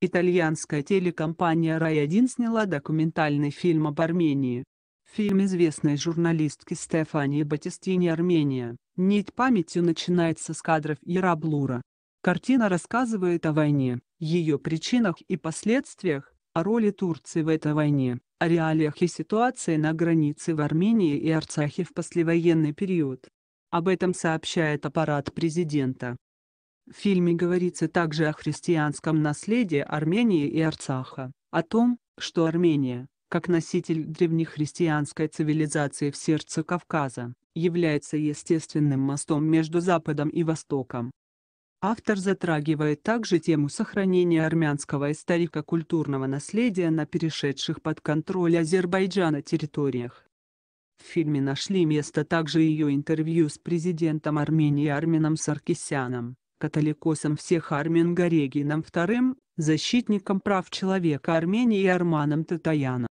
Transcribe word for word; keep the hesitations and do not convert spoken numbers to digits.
Итальянская телекомпания Рай один сняла документальный фильм об Армении. Фильм известной журналистки Стефании Батистини «Армения. Нить памятью» начинается с кадров Ераблура. Картина рассказывает о войне, ее причинах и последствиях, о роли Турции в этой войне, о реалиях и ситуации на границе в Армении и Арцахе в послевоенный период. Об этом сообщает аппарат президента. В фильме говорится также о христианском наследии Армении и Арцаха, о том, что Армения, как носитель древнехристианской цивилизации в сердце Кавказа, является естественным мостом между Западом и Востоком. Автор затрагивает также тему сохранения армянского историко-культурного наследия на перешедших под контроль Азербайджана территориях. В фильме нашли место также ее интервью с президентом Армении Арменом Саркисяном, католикосом всех армян Горегином вторым, защитником прав человека Армении Арманом Татаяном.